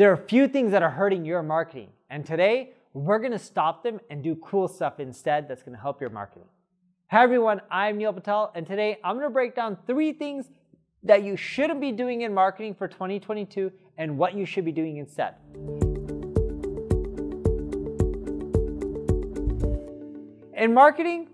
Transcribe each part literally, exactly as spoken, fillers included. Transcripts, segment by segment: There are a few things that are hurting your marketing, and today we're going to stop them and do cool stuff instead that's going to help your marketing. Hi everyone, I'm Neil Patel, and today I'm going to break down three things that you shouldn't be doing in marketing for twenty twenty-two and what you should be doing instead. In marketing,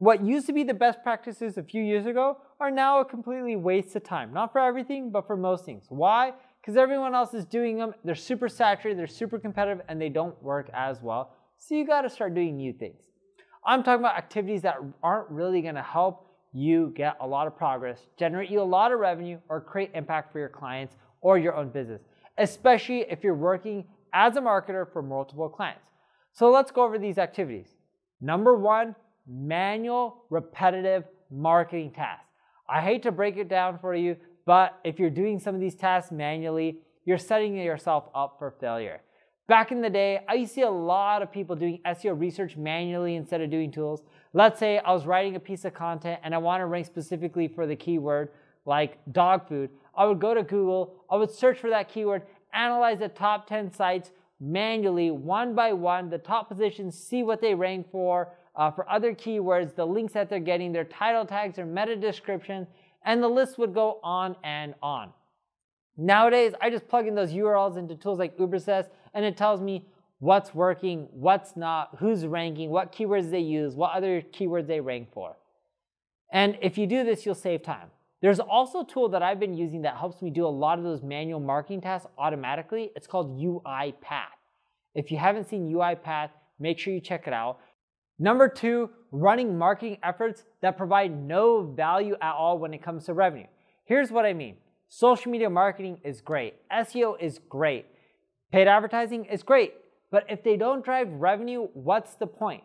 what used to be the best practices a few years ago are now a completely waste of time. Not for everything, but for most things. Why? Because everyone else is doing them, they're super saturated, they're super competitive, and they don't work as well. So you gotta start doing new things. I'm talking about activities that aren't really gonna help you get a lot of progress, generate you a lot of revenue, or create impact for your clients or your own business, especially if you're working as a marketer for multiple clients. So let's go over these activities. Number one, manual, repetitive marketing tasks. I hate to break it down for you, but if you're doing some of these tasks manually, you're setting yourself up for failure. Back in the day, I used to see a lot of people doing S E O research manually instead of doing tools. Let's say I was writing a piece of content and I want to rank specifically for the keyword like dog food. I would go to Google, I would search for that keyword, analyze the top ten sites manually, one by one, the top positions, see what they rank for, uh, for other keywords, the links that they're getting, their title tags, their meta description, and the list would go on and on. Nowadays, I just plug in those U R Ls into tools like Ubersuggest, and it tells me what's working, what's not, who's ranking, what keywords they use, what other keywords they rank for. And if you do this, you'll save time. There's also a tool that I've been using that helps me do a lot of those manual marketing tasks automatically. It's called UiPath. If you haven't seen UiPath, make sure you check it out. Number two, running marketing efforts that provide no value at all when it comes to revenue. Here's what I mean. Social media marketing is great. S E O is great. Paid advertising is great. But if they don't drive revenue, what's the point?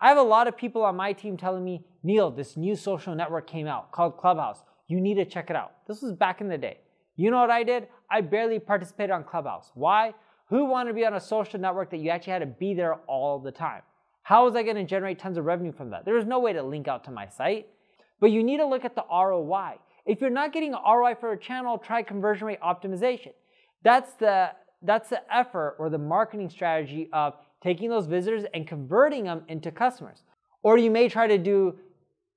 I have a lot of people on my team telling me, Neil, this new social network came out called Clubhouse. You need to check it out. This was back in the day. You know what I did? I barely participated on Clubhouse. Why? Who wanted to be on a social network that you actually had to be there all the time? How was I going to generate tons of revenue from that? There was no way to link out to my site. But you need to look at the R O I. If you're not getting an R O I for a channel, try conversion rate optimization. That's the, that's the effort or the marketing strategy of taking those visitors and converting them into customers. Or you may try to do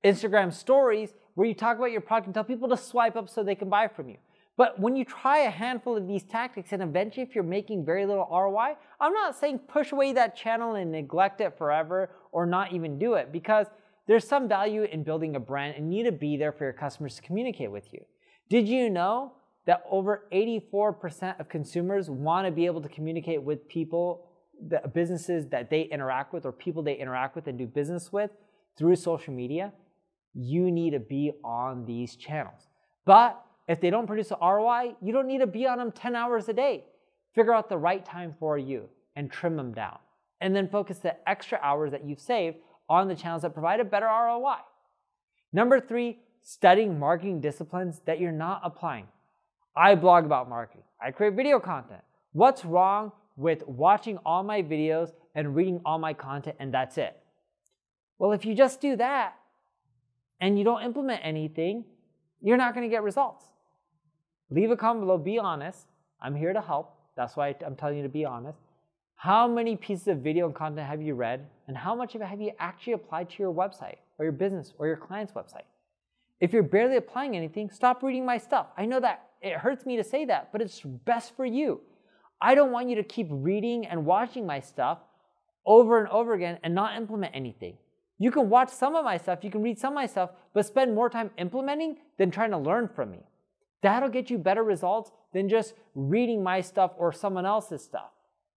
Instagram stories where you talk about your product and tell people to swipe up so they can buy from you. But when you try a handful of these tactics and eventually if you're making very little R O I, I'm not saying push away that channel and neglect it forever or not even do it, because there's some value in building a brand and you need to be there for your customers to communicate with you. Did you know that over eighty-four percent of consumers want to be able to communicate with people, the businesses that they interact with or people they interact with and do business with through social media? You need to be on these channels. But if they don't produce an R O I, you don't need to be on them ten hours a day. Figure out the right time for you and trim them down. And then focus the extra hours that you've saved on the channels that provide a better R O I. Number three, studying marketing disciplines that you're not applying. I blog about marketing. I create video content. What's wrong with watching all my videos and reading all my content and that's it? Well, if you just do that and you don't implement anything, you're not going to get results. Leave a comment below, be honest. I'm here to help. That's why I'm telling you to be honest. How many pieces of video and content have you read, and how much of it have you actually applied to your website or your business or your client's website? If you're barely applying anything, stop reading my stuff. I know that it hurts me to say that, but it's best for you. I don't want you to keep reading and watching my stuff over and over again and not implement anything. You can watch some of my stuff, you can read some of my stuff, but spend more time implementing than trying to learn from me. That'll get you better results than just reading my stuff or someone else's stuff.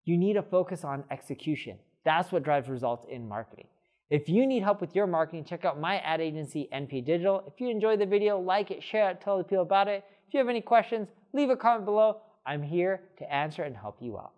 You need to focus on execution. That's what drives results in marketing. If you need help with your marketing, check out my ad agency, N P Digital. If you enjoyed the video, like it, share it, tell the people about it. If you have any questions, leave a comment below. I'm here to answer and help you out.